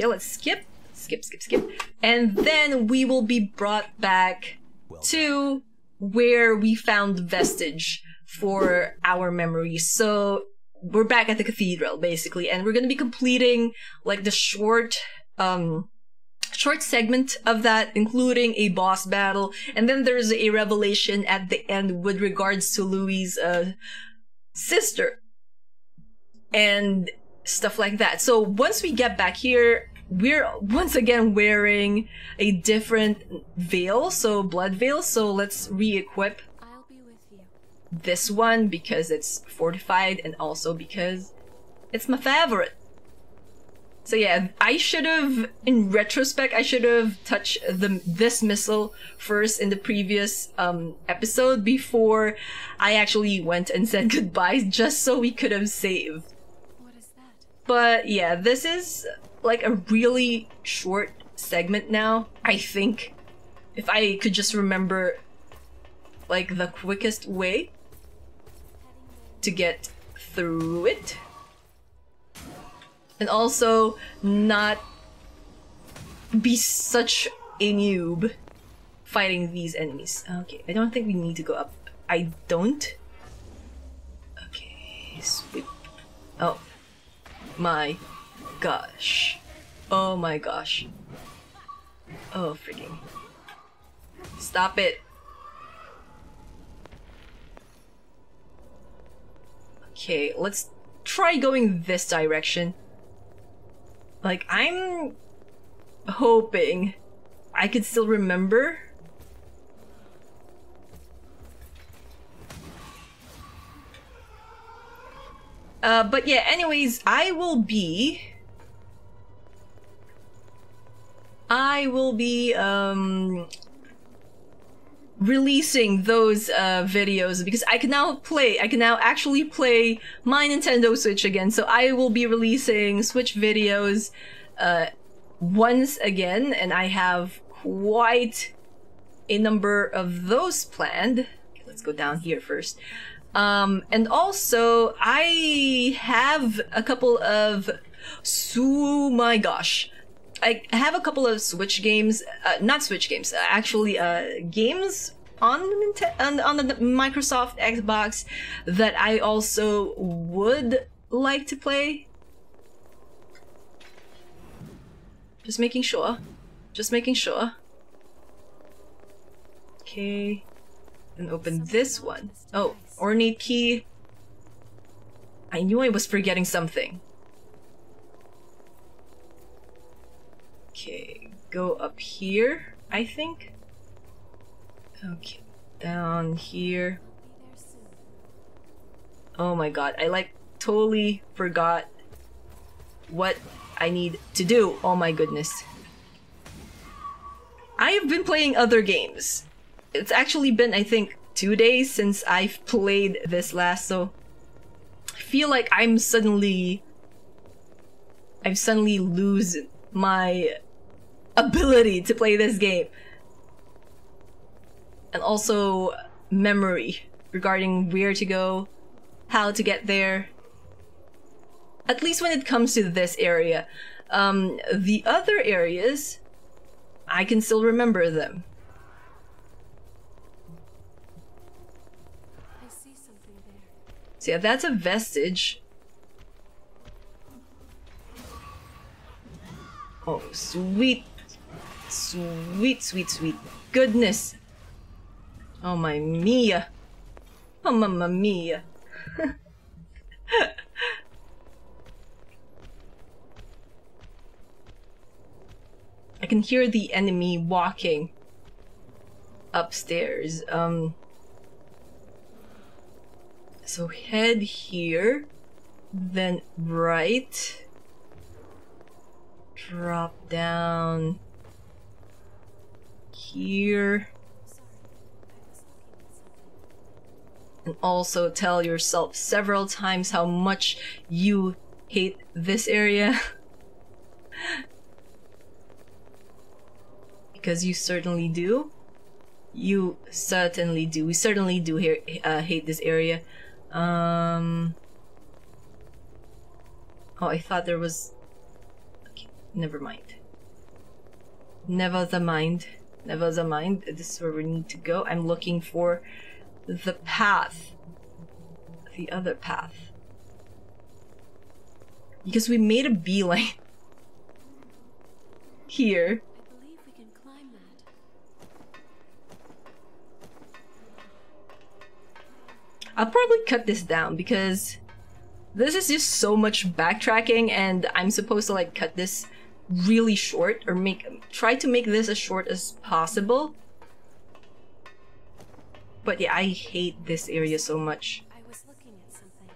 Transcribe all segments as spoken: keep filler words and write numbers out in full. Okay, let's skip. Skip, skip, skip. And then we will be brought back to where we found Vestige for our memory. So we're back at the cathedral, basically, and we're going to be completing like the short, um, short segment of that, including a boss battle. And then there's a revelation at the end with regards to Louis' uh, sister and stuff like that. So once we get back here, we're once again wearing a different veil, so blood veil. So let's re-equip this one because it's fortified and also because it's my favorite. So yeah, I should have, in retrospect, I should have touched the, this missile first in the previous um, episode before I actually went and said goodbye, just so we could have saved. What is that? But yeah, this is like a really short segment now. I think if I could just remember like the quickest way to get through it, and also not be such a noob fighting these enemies. Okay, I don't think we need to go up. I don't. Okay, sweep. Oh my gosh. Oh my gosh. Oh freaking. Stop it. Okay, let's try going this direction. Like, I'm hoping I could still remember. Uh, but yeah, anyways, I will be... I will be, um... releasing those uh, videos because I can now play, I can now actually play my Nintendo Switch again. So I will be releasing Switch videos uh, once again, and I have quite a number of those planned. Okay, let's go down here first. Um, and also, I have a couple of, oh my gosh. I have a couple of Switch games, uh, not Switch games, uh, actually uh, games on the, on, on the Microsoft Xbox that I also would like to play. Just making sure. Just making sure. Okay. And open this one. Oh, ornate key. I knew I was forgetting something. Okay, go up here, I think. Okay, down here. Oh my god, I like totally forgot what I need to do. Oh my goodness. I have been playing other games. It's actually been, I think, two days since I've played this last, so I feel like I'm suddenly... I'm suddenly losing my ability to play this game, and also memory regarding where to go, how to get there, at least when it comes to this area. Um, the other areas, I can still remember them. I see something there. So yeah, that's a vestige. Oh, sweet, sweet, sweet, sweet goodness. Oh, my Mia. Oh, Mamma Mia. I can hear the enemy walking upstairs. Um, so head here, then right. Drop down here, and also tell yourself several times how much you hate this area because you certainly do. You certainly do. We certainly do here, uh, hate this area. Um, oh, I thought there was. Never mind. Never the mind. Never the mind. This is where we need to go. I'm looking for the path. The other path. Because we made a beeline. Here. I believe we can climb that. I'll probably cut this down because this is just so much backtracking, and I'm supposed to like cut this really short, or make try to make this as short as possible. But yeah, I hate this area so much. I was looking at something.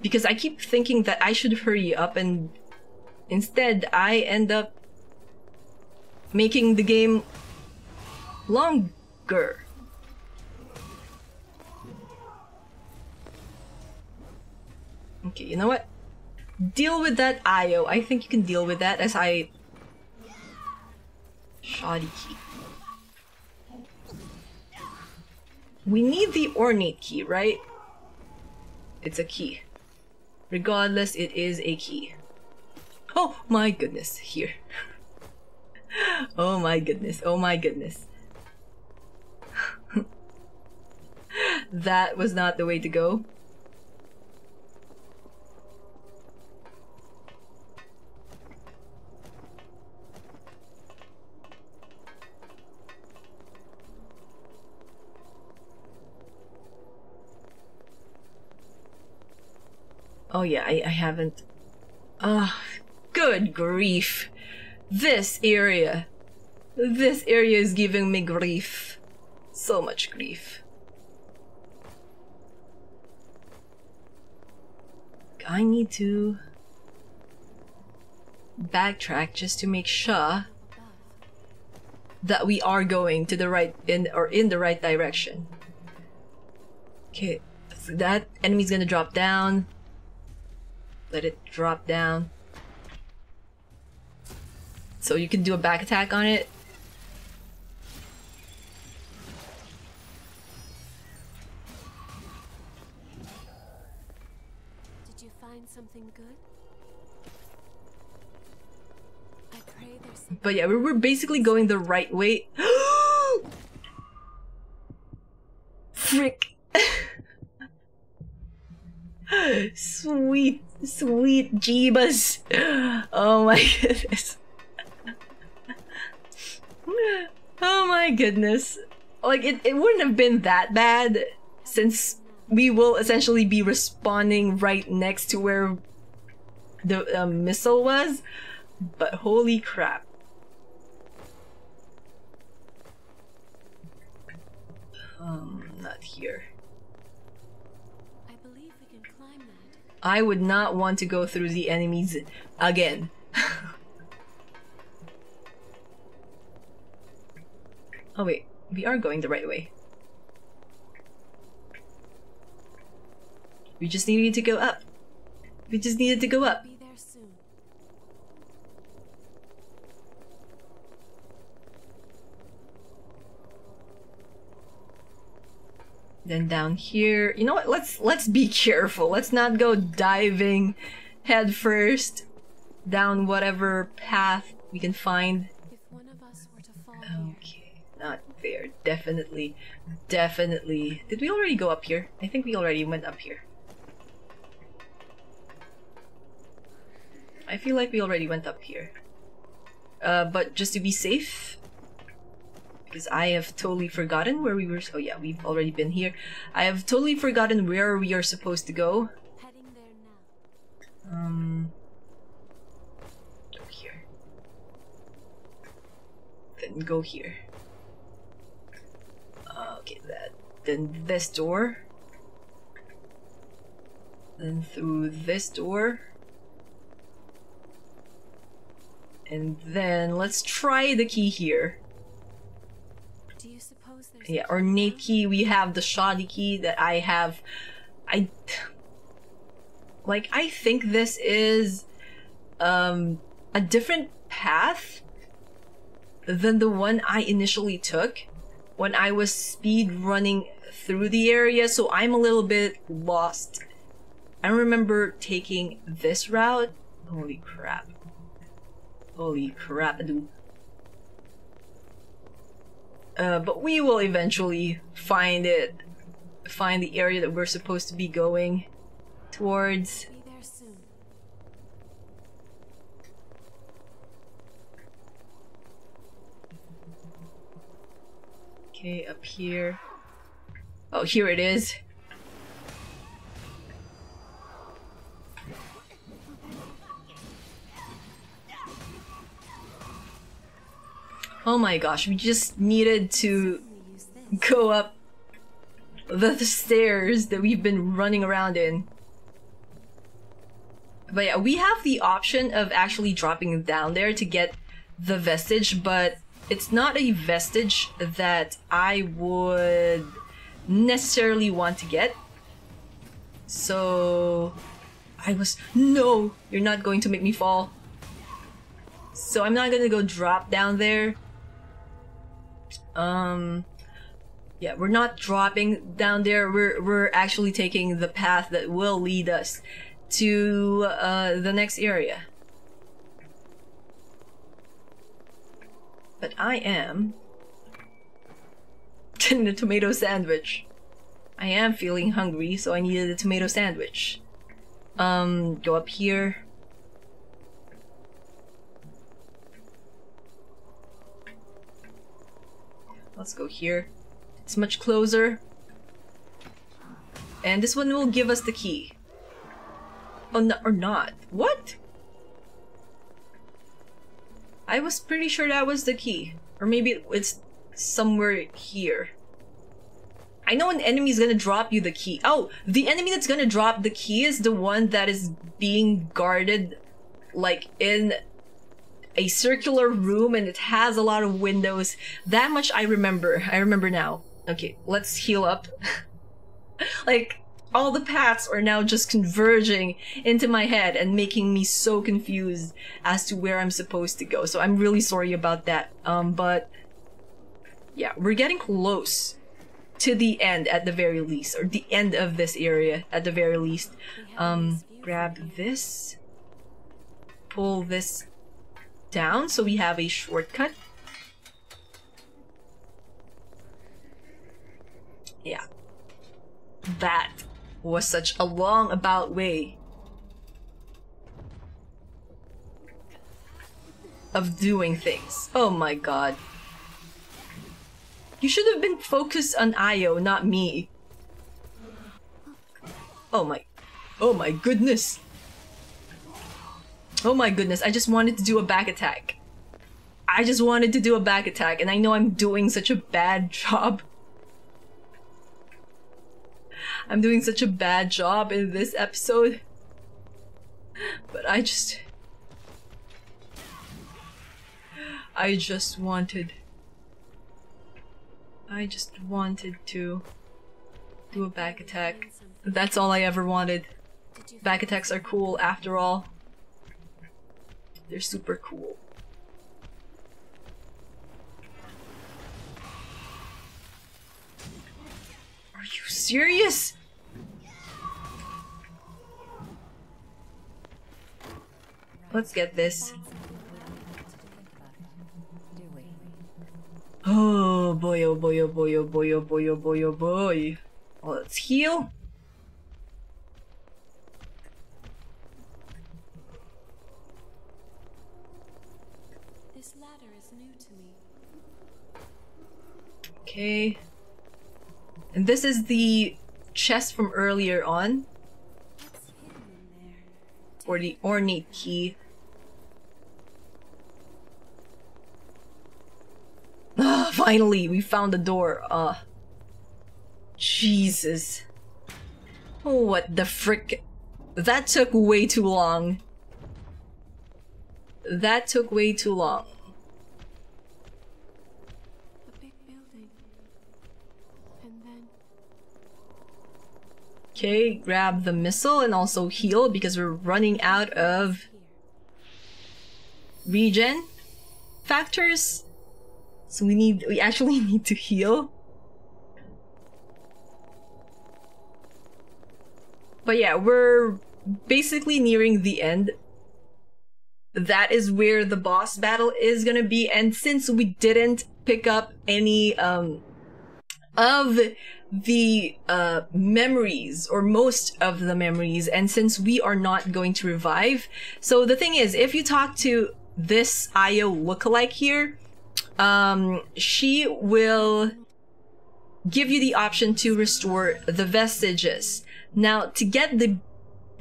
Because I keep thinking that I should hurry up, and instead I end up making the game longer. Okay, you know what? Deal with that, I O. I think you can deal with that as I... Shoddy key. We need the ornate key, right? It's a key. Regardless, it is a key. Oh my goodness, here. Oh my goodness, oh my goodness. That was not the way to go. Oh yeah, I, I haven't... Ah, oh, good grief. This area. This area is giving me grief. So much grief. I need to... backtrack just to make sure that we are going to the right, in or in the right direction. Okay, so that enemy's gonna drop down. Let it drop down. So you can do a back attack on it. Did you find something good? I pray there's something. But yeah, we were basically going the right way. Frick. Sweet, sweet Jeebus. Oh my goodness. Oh my goodness. Like, it, it wouldn't have been that bad since we will essentially be respawning right next to where the uh, missile was. But holy crap. Um, not here. I would not want to go through the enemies again. Oh wait, we are going the right way. We just needed to go up. We just needed to go up. Be there soon. Then down here, you know what, let's let's be careful. Let's not go diving head first down whatever path we can find. If one of us were to fall, okay, not there. Definitely, definitely. Did we already go up here? I think we already went up here. I feel like we already went up here. Uh, but just to be safe, because I have totally forgotten where we were. Oh yeah, we've already been here. I have totally forgotten where we are supposed to go. Heading there now. Um, go here. Then go here. Okay, that. Then this door. Then through this door. And then let's try the key here. Do you suppose there's yeah, ornate key, we have the shoddy key that I have. I... Like, I think this is um, a different path than the one I initially took when I was speed running through the area, so I'm a little bit lost I remember taking this route. Holy crap. Holy crap, dude. Uh, but we will eventually find it. Find the area that we're supposed to be going towards. Be there soon. Okay, up here. Oh, here it is. Oh my gosh, we just needed to go up the, the stairs that we've been running around in. But yeah, we have the option of actually dropping down there to get the vestige, but it's not a vestige that I would necessarily want to get. So I was- No! You're not going to make me fall. So I'm not gonna go drop down there. Um, yeah, we're not dropping down there. We're we're actually taking the path that will lead us to uh, the next area. But I am in the tomato sandwich. I am feeling hungry, so I needed a tomato sandwich. Um, go up here. Let's go here. It's much closer. And this one will give us the key. Oh, no, or not. What? I was pretty sure that was the key. Or maybe it's somewhere here. I know an enemy is gonna drop you the key. Oh, the enemy that's gonna drop the key is the one that is being guarded like in a circular room, and it has a lot of windows. That much I remember. I remember now. Okay, let's heal up. Like, all the paths are now just converging into my head and making me so confused as to where I'm supposed to go. So I'm really sorry about that. Um, but yeah, we're getting close to the end at the very least, or the end of this area at the very least. Um, grab this. Pull this down, so we have a shortcut. Yeah. That was such a long about way of doing things. Oh my god. You should have been focused on I O, not me. Oh my... Oh my goodness. Oh my goodness, I just wanted to do a back attack. I just wanted to do a back attack, and I know I'm doing such a bad job. I'm doing such a bad job in this episode. But I just... I just wanted... I just wanted to do a back attack. That's all I ever wanted. Back attacks are cool after all. They're super cool. Are you serious? Let's get this. Oh boy, oh boy, oh boy, oh boy, oh boy, oh boy, oh boy. Let's heal. Okay, and this is the chest from earlier on, or the ornate key. Ah, finally, we found the door. Ah, uh, Jesus! Oh, what the frick? That took way too long. That took way too long. Okay, grab the missile and also heal because we're running out of regen factors. So we need, we actually need to heal. But yeah, we're basically nearing the end. That is where the boss battle is gonna be, and since we didn't pick up any um, of the uh, memories, or most of the memories, and since we are not going to revive, so the thing is, if you talk to this I O lookalike here, um, she will give you the option to restore the vestiges. Now, to get the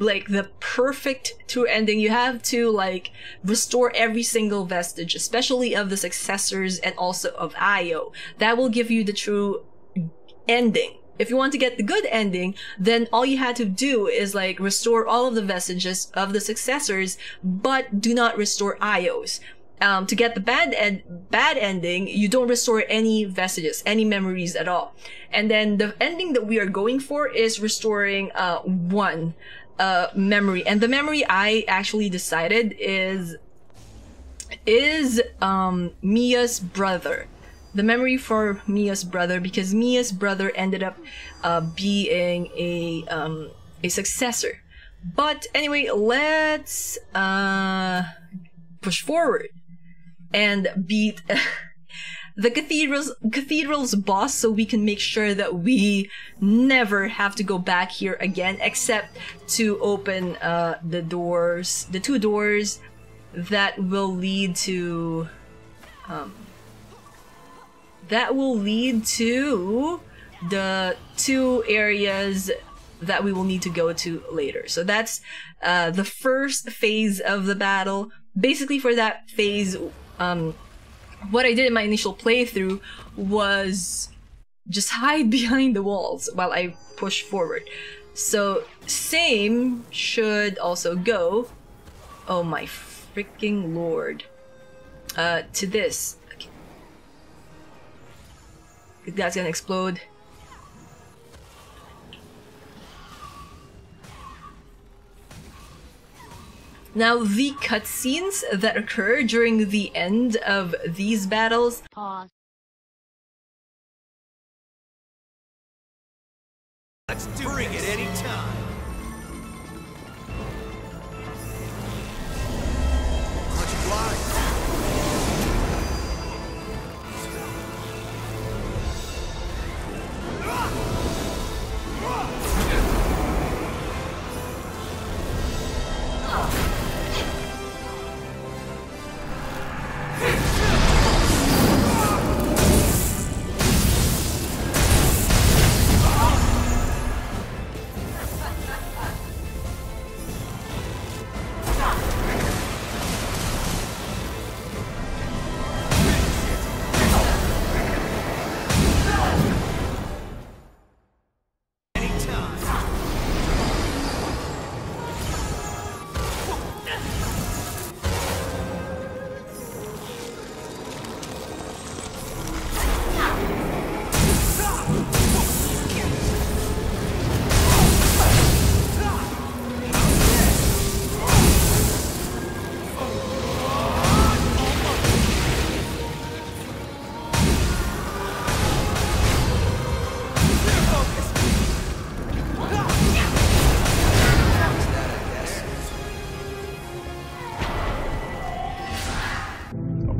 like the perfect true ending, you have to like restore every single vestige, especially of the successors and also of I O. That will give you the true ending. If you want to get the good ending, then all you had to do is like restore all of the vestiges of the successors, but do not restore I Os. Um, to get the bad ed bad ending, you don't restore any vestiges, any memories at all. And then the ending that we are going for is restoring uh, one uh, memory. And the memory I actually decided is is um, Mia's brother. The memory for Mia's brother, because Mia's brother ended up uh, being a um, a successor. But anyway, let's uh, push forward and beat the cathedral's cathedral's boss, so we can make sure that we never have to go back here again, except to open uh, the doors, the two doors that will lead to. Um, That will lead to the two areas that we will need to go to later. So that's uh, the first phase of the battle. Basically for that phase, um, what I did in my initial playthrough was just hide behind the walls while I push forward. So same should also go, oh my freaking lord, uh, to this. That's gonna explode. Now, the cutscenes that occur during the end of these battles. Pause. Let's do it at any time. Let's fly.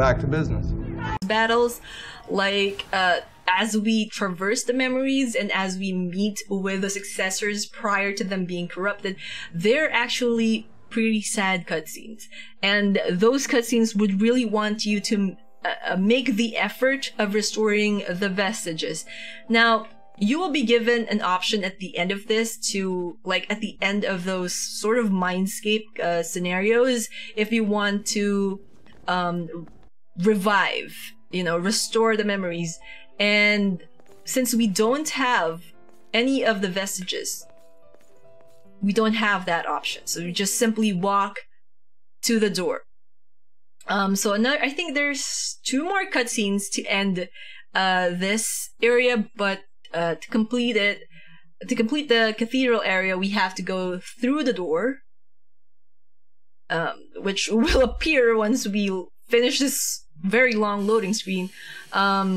Back to business. Battles, like uh, as we traverse the memories and as we meet with the successors prior to them being corrupted, they're actually pretty sad cutscenes. And those cutscenes would really want you to uh, make the effort of restoring the vestiges. Now, you will be given an option at the end of this to, like, at the end of those sort of mindscape uh, scenarios, if you want to um, revive, you know, restore the memories. And since we don't have any of the vestiges, we don't have that option, so we just simply walk to the door. Um, so another, I think there's two more cutscenes to end uh, this area, but uh, to complete it, to complete the cathedral area, we have to go through the door, um, which will appear once we finish this very long loading screen, um,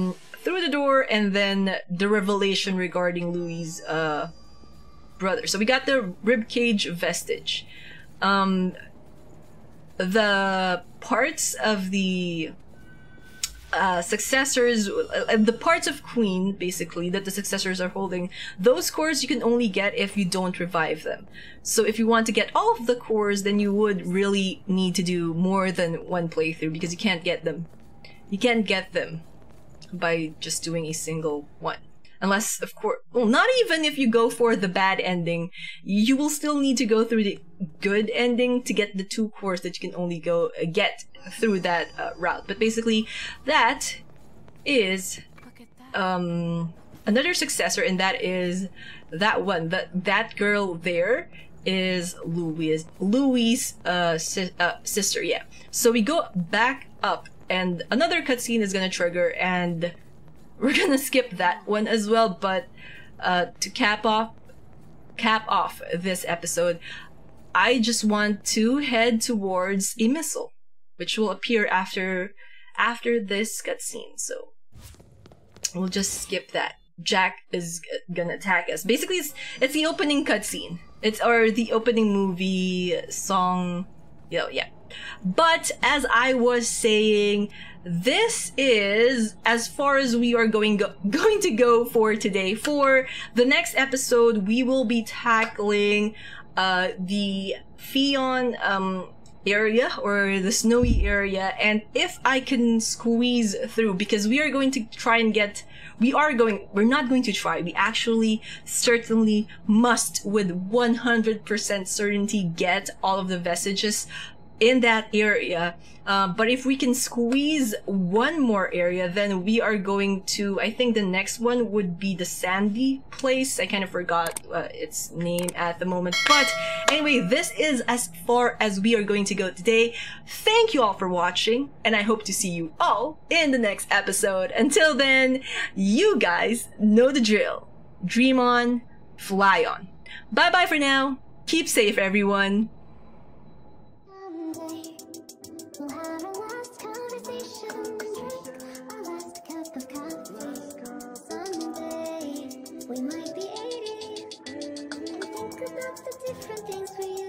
through the door, and then the revelation regarding Louis' uh, brother. So we got the ribcage vestige. Um, the parts of the uh, successors, uh, the parts of Queen, basically, that the successors are holding, those cores you can only get if you don't revive them. So if you want to get all of the cores, then you would really need to do more than one playthrough, because you can't get them. You can't get them by just doing a single one. Unless, of course, well, not even if you go for the bad ending, you will still need to go through the good ending to get the two cores that you can only go uh, get through that uh, route. But basically, that is um, another successor, and that is that one. That that girl there is Louis, Louis' uh, si uh, sister. Yeah. So we go back up, and another cutscene is gonna trigger, and we're gonna skip that one as well, but uh, to cap off, cap off this episode, I just want to head towards a missile, which will appear after, after this cutscene. So we'll just skip that. Jack is gonna attack us. Basically, it's it's the opening cutscene. It's or the opening movie song. You know, yeah. But as I was saying, this is as far as we are going go going to go for today. For the next episode, we will be tackling uh, the Fionn um, area, or the snowy area, and if I can squeeze through, because we are going to try and get, we are going, we're not going to try, we actually certainly must with one hundred percent certainty get all of the vestiges in that area, uh, but if we can squeeze one more area, then we are going to, I think the next one would be the sandy place. I kind of forgot uh, its name at the moment, but anyway, this is as far as we are going to go today. Thank you all for watching, and I hope to see you all in the next episode. Until then, you guys know the drill. Dream on, fly on. Bye bye for now. Keep safe, everyone. We might be eighty, think about the different things we